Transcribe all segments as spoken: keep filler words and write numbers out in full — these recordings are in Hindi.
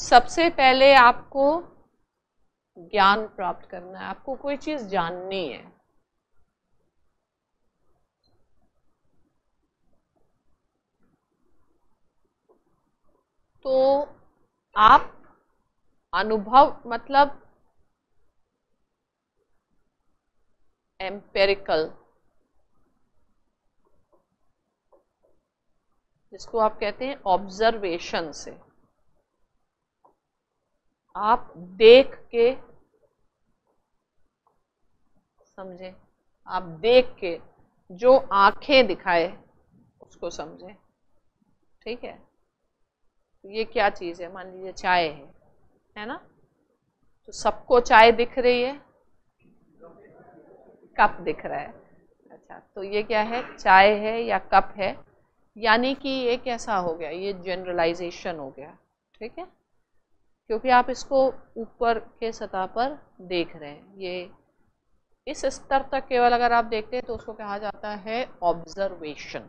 सबसे पहले आपको ज्ञान प्राप्त करना है, आपको कोई चीज जाननी है। तो आप अनुभव मतलब एम्पेरिकल, जिसको आप कहते हैं ऑब्जर्वेशन से, आप देख के समझे, आप देख के जो आंखें दिखाए उसको समझे। ठीक है, ये क्या चीज़ है, मान लीजिए चाय है, है ना, तो सबको चाय दिख रही है, कप दिख रहा है। अच्छा, तो ये क्या है, चाय है या कप है, यानी कि ये कैसा हो गया, ये जनरलाइजेशन हो गया। ठीक है, क्योंकि आप इसको ऊपर के सतह पर देख रहे हैं, ये इस स्तर तक केवल अगर आप देखते हैं तो उसको कहा जाता है ऑब्जर्वेशन।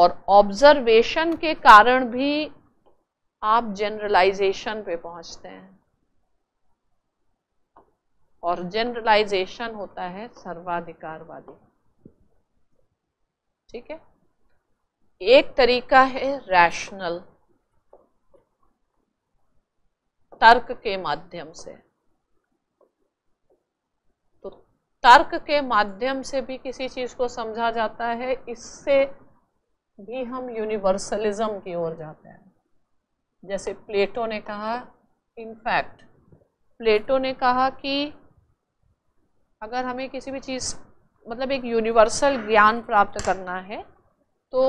और ऑब्जर्वेशन के कारण भी आप जनरलाइजेशन पे पहुंचते हैं, और जनरलाइजेशन होता है सर्वाधिकारवादी। ठीक है, एक तरीका है रैशनल, तर्क के माध्यम से। तो तर्क के माध्यम से भी किसी चीज को समझा जाता है, इससे भी हम यूनिवर्सलिज्म की ओर जाते हैं। जैसे प्लेटो ने कहा, इनफैक्ट प्लेटो ने कहा कि अगर हमें किसी भी चीज़ मतलब एक यूनिवर्सल ज्ञान प्राप्त करना है तो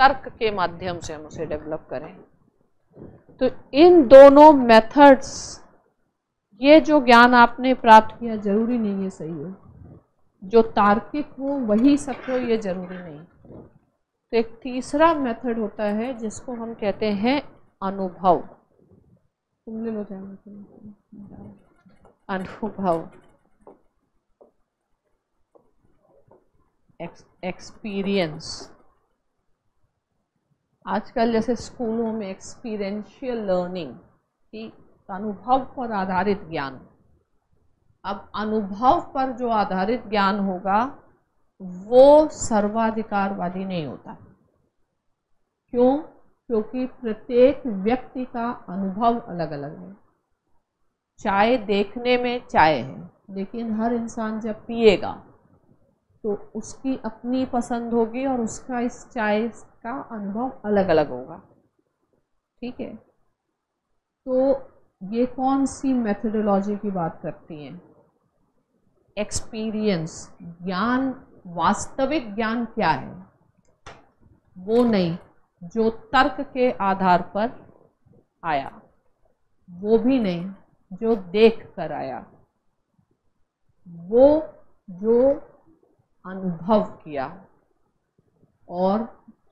तर्क के माध्यम से हम उसे डेवलप करें। तो इन दोनों मेथड्स, ये जो ज्ञान आपने प्राप्त किया जरूरी नहीं है सही हो, जो तार्किक हो वही सत्य हो ये जरूरी नहीं। तो एक तीसरा मेथड होता है जिसको हम कहते हैं अनुभव। अनुभव, एक्सपीरियंस। आजकल जैसे स्कूलों में एक्सपीरियंशियल लर्निंग की, अनुभव पर आधारित ज्ञान। अब अनुभव पर जो आधारित ज्ञान होगा वो सर्वाधिकारवादी नहीं होता। क्यों? क्योंकि प्रत्येक व्यक्ति का अनुभव अलग अलग है। चाय देखने में चाय है, लेकिन हर इंसान जब पिएगा तो उसकी अपनी पसंद होगी और उसका इस चाय का अनुभव अलग अलग होगा। ठीक है, तो ये कौन सी मेथडोलॉजी की बात करती है? एक्सपीरियंस, ज्ञान, वास्तविक ज्ञान क्या है वो नहीं, जो तर्क के आधार पर आया, वो भी नहीं जो देख कर आया, वो जो अनुभव किया। और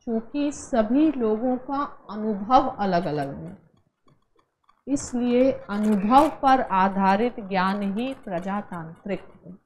चूंकि सभी लोगों का अनुभव अलग अलग है, इसलिए अनुभव पर आधारित ज्ञान ही प्रजातांत्रिक है।